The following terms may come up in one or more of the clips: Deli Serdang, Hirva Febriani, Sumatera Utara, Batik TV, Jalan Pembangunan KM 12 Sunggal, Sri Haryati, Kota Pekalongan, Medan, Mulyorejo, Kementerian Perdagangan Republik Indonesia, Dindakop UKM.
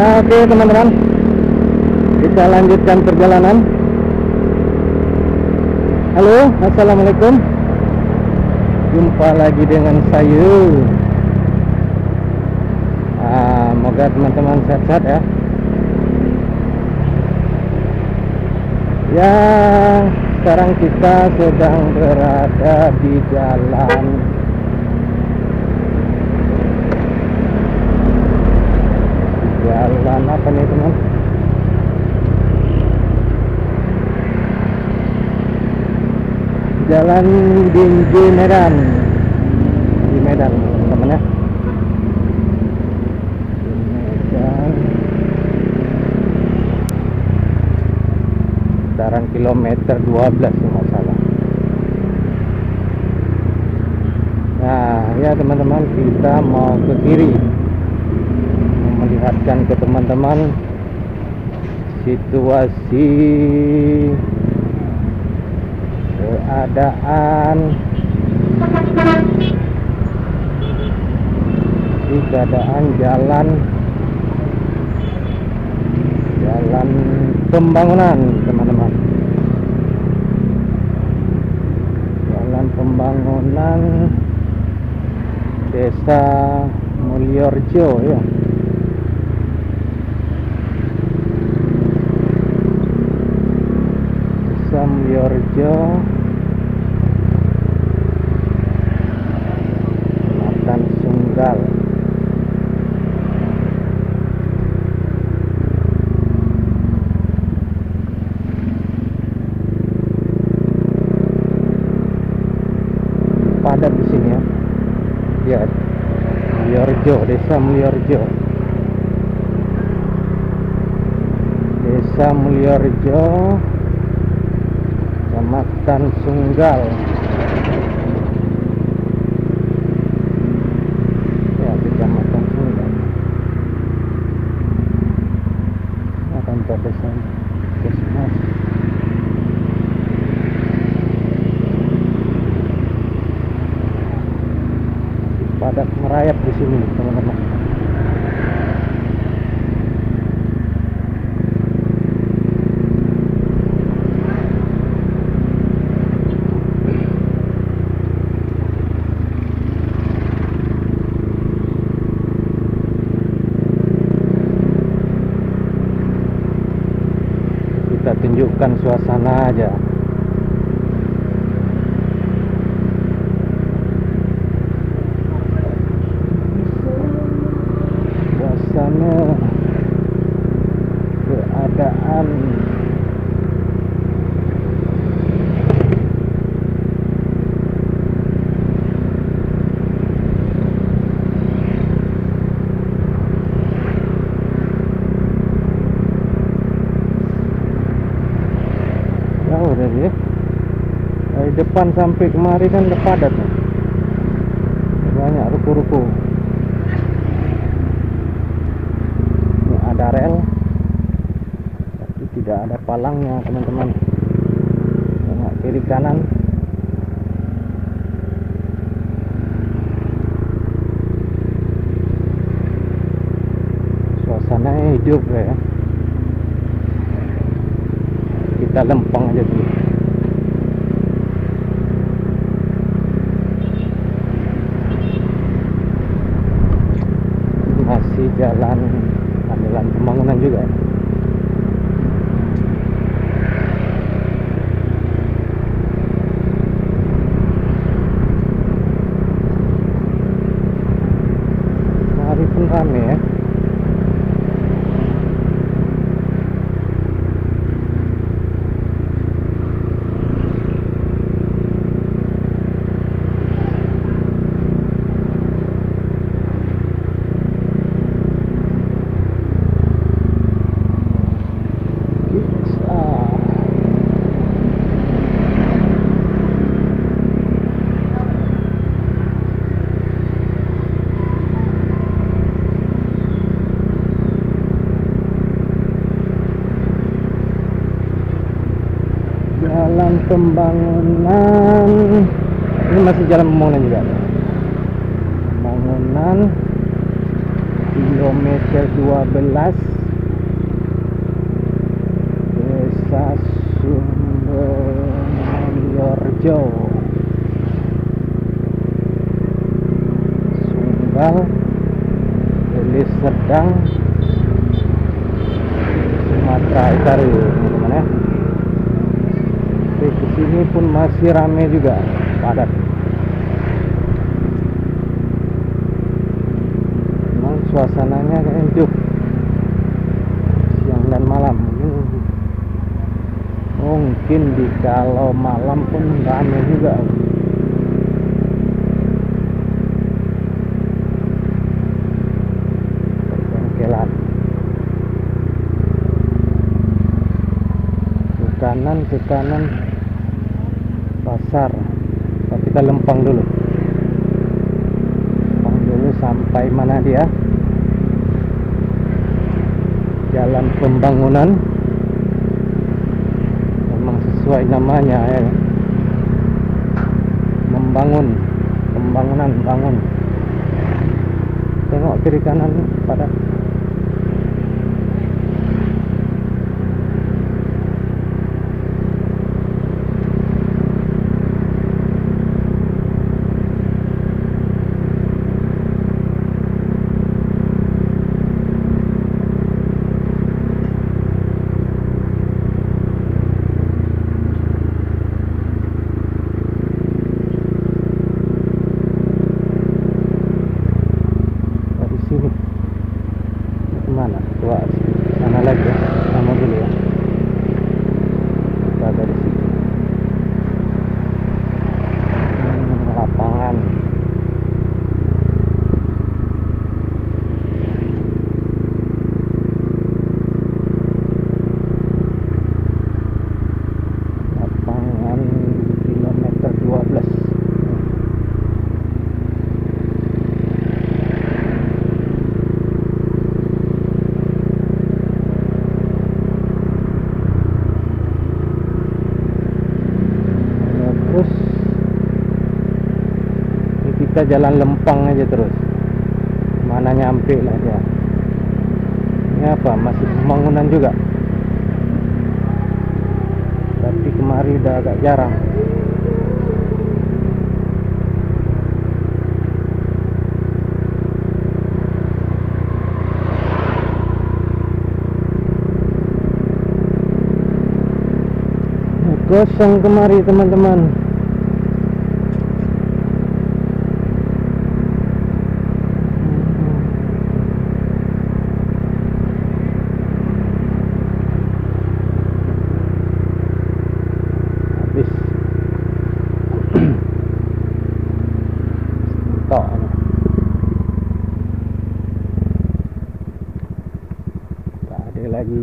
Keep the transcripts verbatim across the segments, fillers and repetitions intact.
Nah, oke teman-teman, kita lanjutkan perjalanan. Halo, assalamualaikum. Jumpa lagi dengan saya. Ah, moga teman-teman sehat-sehat ya. Ya, sekarang kita sedang berada di jalan jalan apa nih teman? Jalan di, di Medan, di Medan teman-teman ya. Kilometer dua belas kalau salah. Nah ya teman-teman, kita mau ke kiri, melihatkan ke teman-teman situasi keadaan keadaan jalan jalan pembangunan teman-teman. Pembangunan Desa Mulyorejo ya. Desa Mulyorejo, Jalan Sunggal. Padat di sini ya. Lihat. Mulyorejo, Desa Mulyorejo. Desa Mulyorejo, Kecamatan Sunggal. Ya, Kecamatan Sunggal. Akan terdesak. Padat merayap di sini, teman-teman. Kita tunjukkan suasana aja. Keadaan jauh dari ya, dari depan sampai kemari kan padat, banyak ruko-ruko. Ada rel, tapi tidak ada palangnya teman-teman. Tengok kiri kanan. Suasananya hidup ya. Kita lempeng aja dulu. Masih jalan. Jalan pembangunan juga. Hari pun ramai ya. Jalan pembangunan ini masih jalan pembangunan juga. Pembangunan kilometer dua belas. Desa Sumber Mulyorejo, Sunggal, Deli Serdang, Sumatera Utara, teman-teman ya. Di sini pun masih ramai juga, padat. Memang suasananya kayak siang dan malam. Mungkin di kalau malam pun ramai juga. Ke kanan, ke kanan. Pasar, kita lempang dulu lempang dulu sampai mana dia, Jalan Pembangunan, memang sesuai namanya ya, membangun pembangunan, bangun. Tengok kiri kanan pada kita jalan lempang aja terus, mana nyampe lah dia. Ini apa, masih pembangunan juga, tapi kemari udah agak jarang. Kosong kemari teman-teman.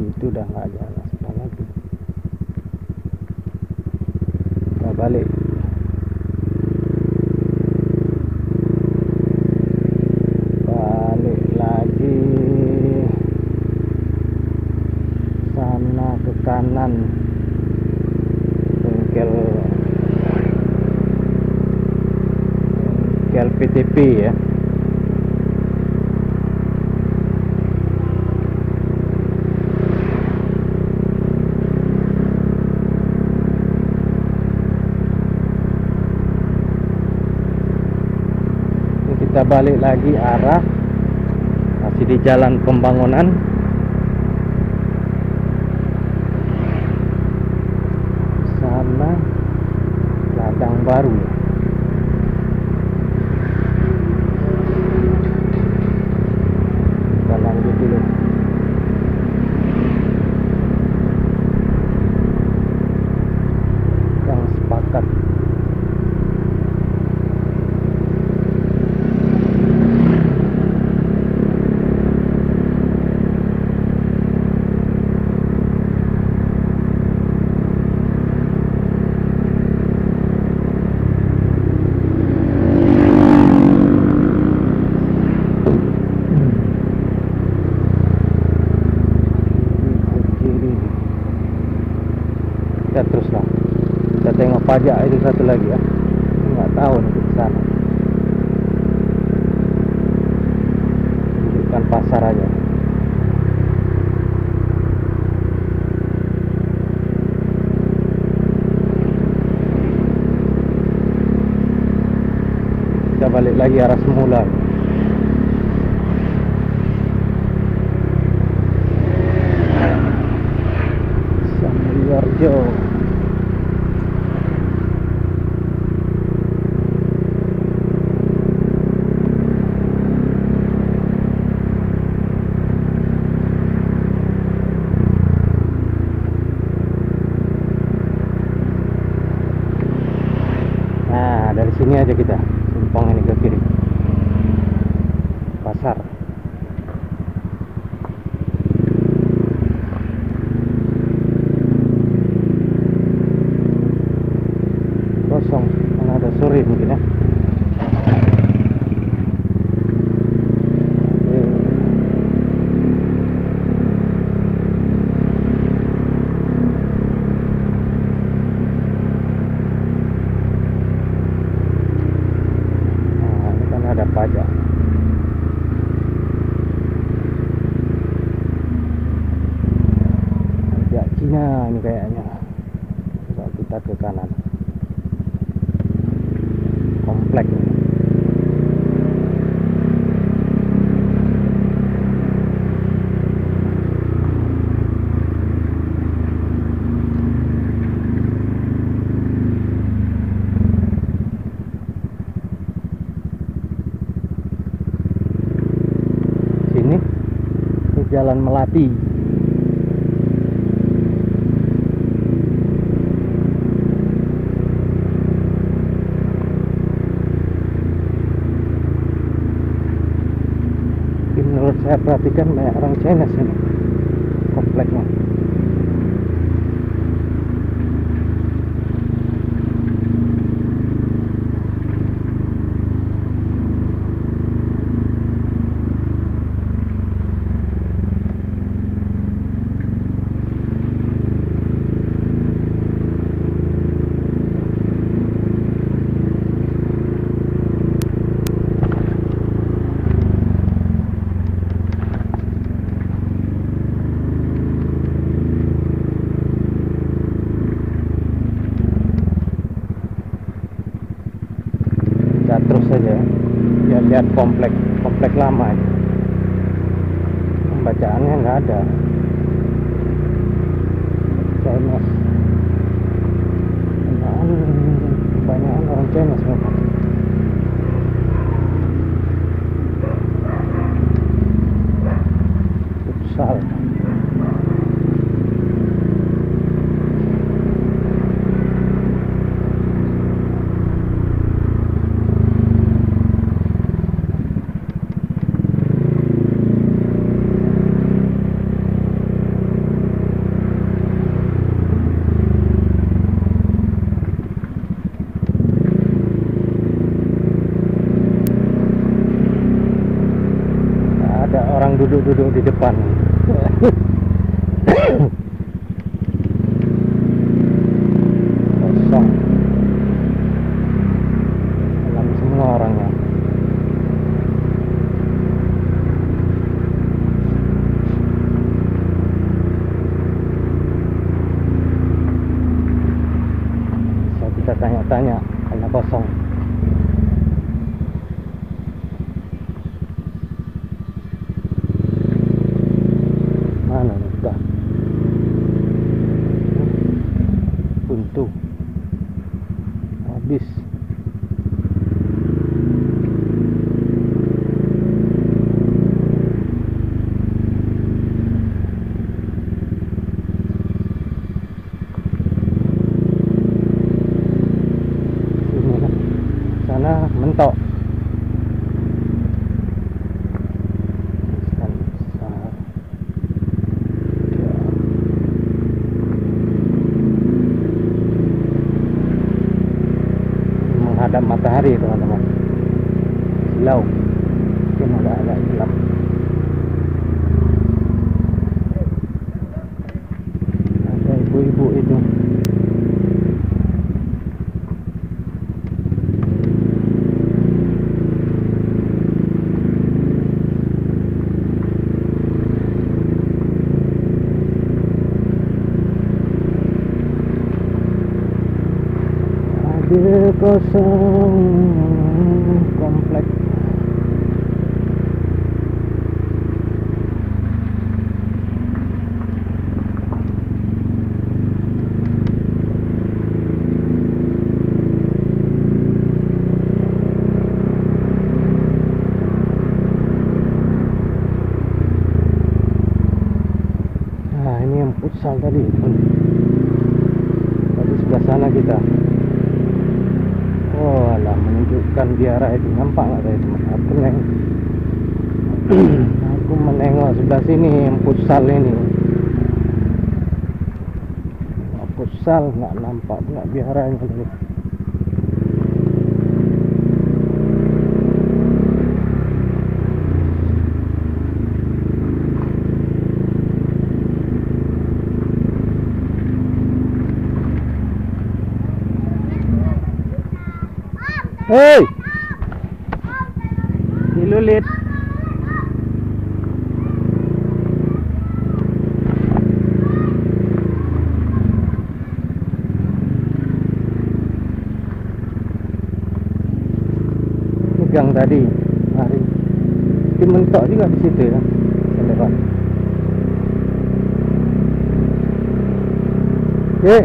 Itu udah nggak ada apa lagi, kita balik. Balik lagi sana ke kanan, bengkel bengkel P T P ya. Kita balik lagi arah, masih di Jalan Pembangunan. Sana ladang baru. Kita lanjut dulu. Yang sepakat. Teruslah kita tengok pajak itu satu lagi ya, nggak tahu nanti ke sana. Bukan pasar aja. balik lagi arah semula. Mulyorejo. Nah, dari sini aja kita simpang ini ke kiri. Pasar. Mungkin ya. Nah, ini kan ada pajak. Pajak Cina ini kayaknya. Coba kita ke kanan. Komplek sini ke Jalan Melati. Menurut saya perhatikan banyak orang China sini kompleknya. Terus saja ya, lihat komplek komplek lama ini. Pembacaannya nggak ada. Chinese, banyak orang Chinese memang. Futsal. Duduk-duduk di depan. Kosong. Dalam semua orangnya. Bisa kita tanya-tanya karena kosong. Tuh habis sana mentok ada matahari teman-teman, silau mungkin agak-agak gelap. Ada ibu-ibu itu kosong. komplek. Nah, ini yang futsal tadi, tadi sebelah sana kita. Oh, alah, menunjukkan di arah itu, nampak nggak tadi teman? Aku neng, aku menengok sebelah sini yang futsal ini. Nah, futsal nggak nampak, nggak biaranya tadi. Hei, dilulit. Pegang tadi, hari dimentok juga di situ ya, lewat. Hei,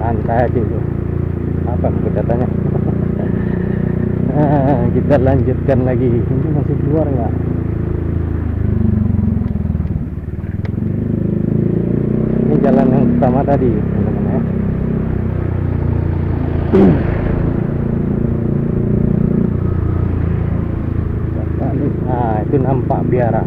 santai aja itu. Apa kita tanya? Nah, kita lanjutkan lagi. Ini masih keluar nggak? Ini jalan yang pertama tadi, teman-teman ya. Nah, itu nampak biara.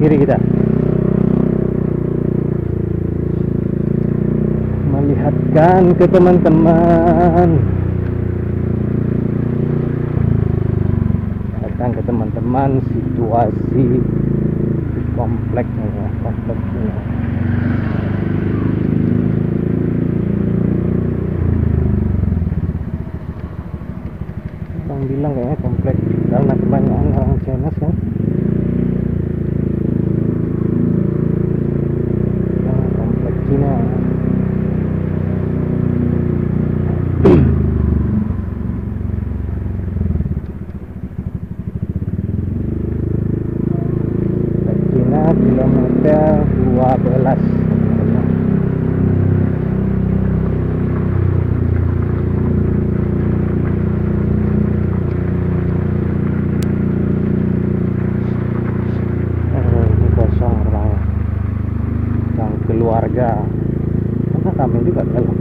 Kiri kita melihatkan ke teman-teman, datang ke teman-teman situasi kompleksnya, kompleksnya. Orang bilang kayaknya kompleks karena kebanyakan orang Cina kan. Keluarga, karena kami juga dalam.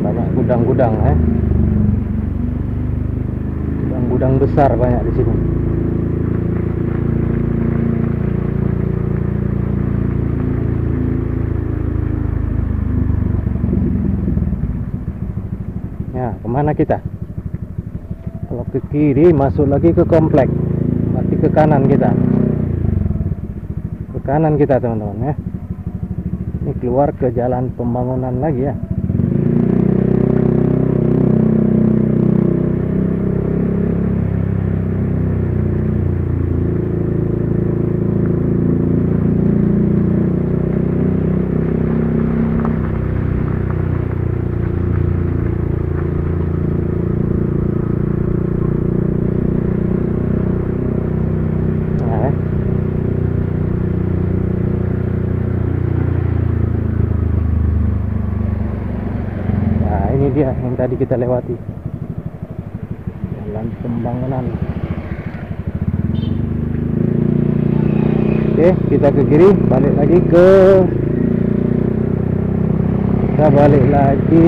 Banyak gudang-gudang, eh, gudang-gudang besar banyak di sini. Kemana kita? Kalau ke kiri masuk lagi ke komplek, berarti ke kanan kita, ke kanan kita teman-teman ya. Ini keluar ke jalan pembangunan lagi ya. Dia yang tadi kita lewati, jalan pembangunan. Oke, kita ke kiri, balik lagi ke kita balik lagi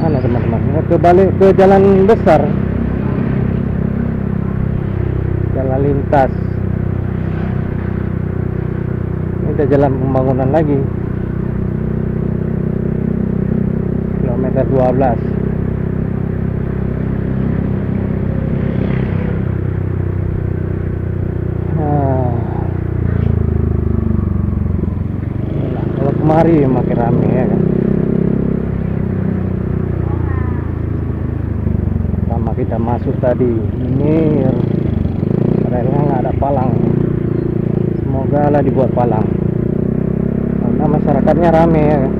mana teman-teman? Kita balik ke jalan besar, jalan lintas. Ini ada jalan pembangunan lagi. kilometer dua belas. Mari makin rame ya kan. Pertama kita masuk tadi, ini relnya nggak ada palang. Semoga lah dibuat palang, karena masyarakatnya rame ya kan.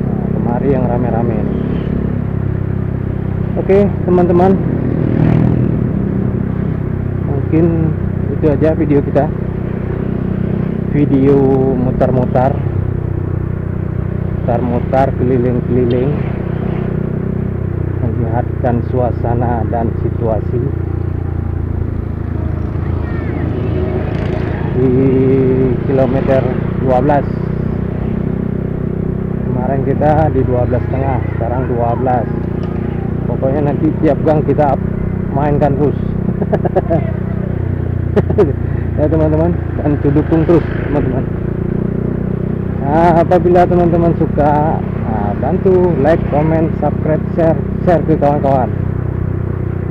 Nah, kemari yang rame-rame. Oke teman-teman, mungkin itu aja video kita, video mutar-mutar mutar-mutar keliling-keliling, melihatkan suasana dan situasi di kilometer dua belas. Kemarin kita di dua belas setengah, sekarang dua belas. Pokoknya nanti tiap gang kita mainkan terus. Ya teman-teman, dan dukung terus teman-teman. Nah, apabila teman-teman suka, nah, bantu like, comment, subscribe, share, share ke kawan-kawan.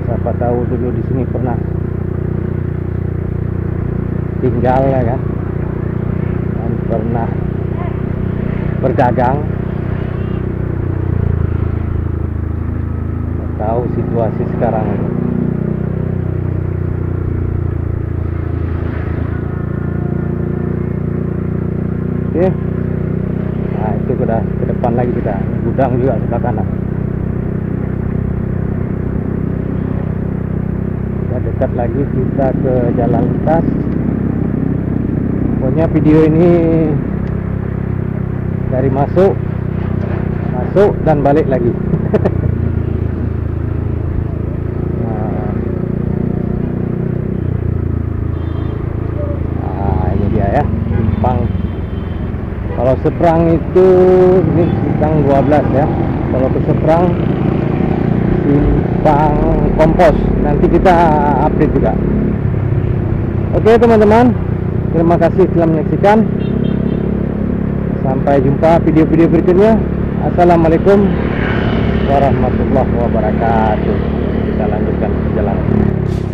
Siapa tahu dulu di sini pernah tinggal ya kan, dan pernah berdagang, tahu situasi sekarang ini. Oke, nah itu udah ke depan lagi kita, gudang juga sebelah kanan. Udah dekat lagi kita ke jalan lintas. Pokoknya video ini dari masuk, masuk dan balik lagi. Kalau seberang itu ini simpang dua belas ya. Kalau ke seberang simpang Kompos, nanti kita update juga. Oke teman-teman, terima kasih telah menyaksikan. Sampai jumpa video-video berikutnya. Assalamualaikum warahmatullahi wabarakatuh. Kita lanjutkan perjalanan.